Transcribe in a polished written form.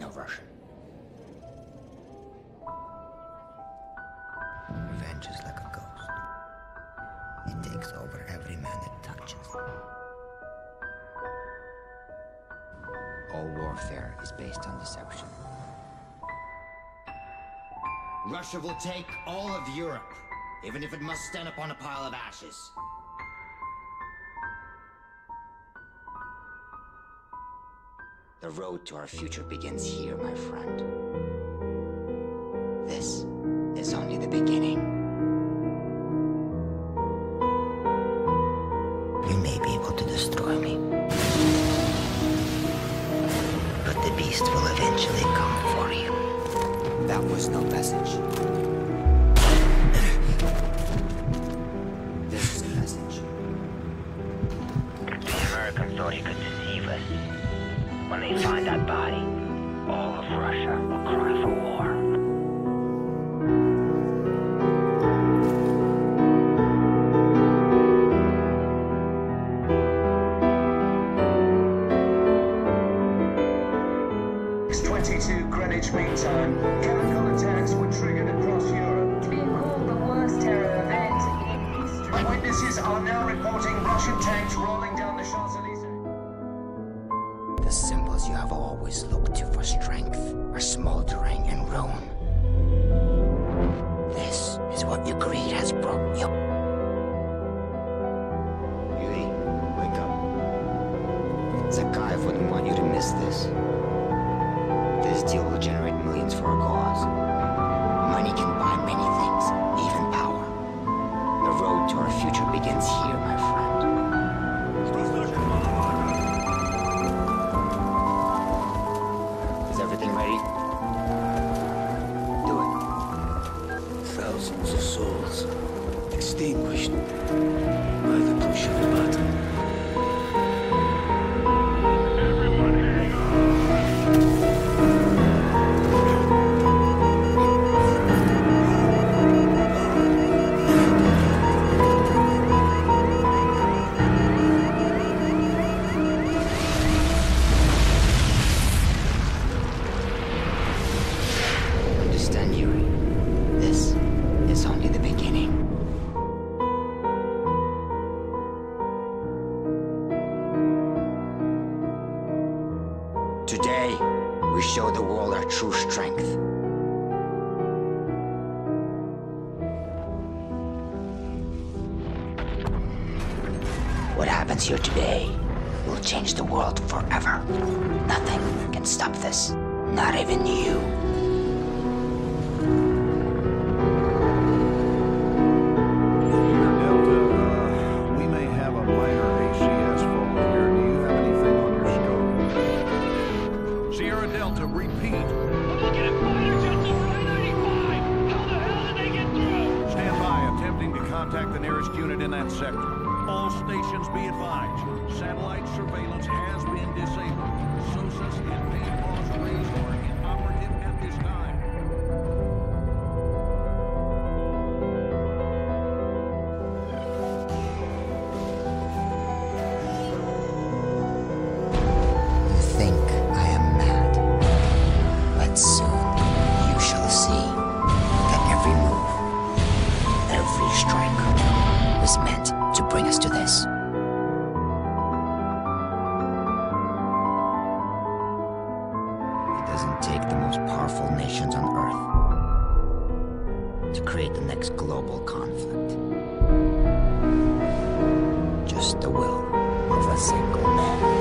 No Russian. Revenge is like a ghost. It takes over every man it touches. All warfare is based on deception. Russia will take all of Europe, even if it must stand upon a pile of ashes. The road to our future begins here, my friend. This is only the beginning. You may be able to destroy me, but the beast will eventually come for you. That was no message. This is a message. The Americans thought he could deceive us. When they find that body, all of Russia will cry for war. It's 22 Greenwich Mean Time. Chemical attacks were triggered across Europe. It's being called the worst terror event in history. Witnesses are now reporting Russian tanks rolling down the Champs-Élysées. The symbols you have always looked to for strength are smoldering and ruin. This is what your greed has brought you. Yuri, wake up. Zakayev wouldn't want you to miss this. This deal will generate millions for a cause. Money can buy many things, even power. The road to our future begins here, my friend. Everything ready? Do it. Thousands of souls extinguished by the push of a button. Today, we show the world our true strength. What happens here today will change the world forever. Nothing can stop this, not even you. We may have a minor ACS fault here. Do you have anything on your scope? Sierra Delta, repeat. I'm looking at fire jets over I-95. How the hell did they get through? Stand by, attempting to contact the nearest unit in that sector. All stations be advised. Satellite surveillance has been disabled. SOSA's and paintballs arrays are inoperative at this time. You think I am mad, but soon you shall see that every move, every strike was meant to bring us to this. It doesn't take the most powerful nations on Earth to create the next global conflict. Just the will of a single man.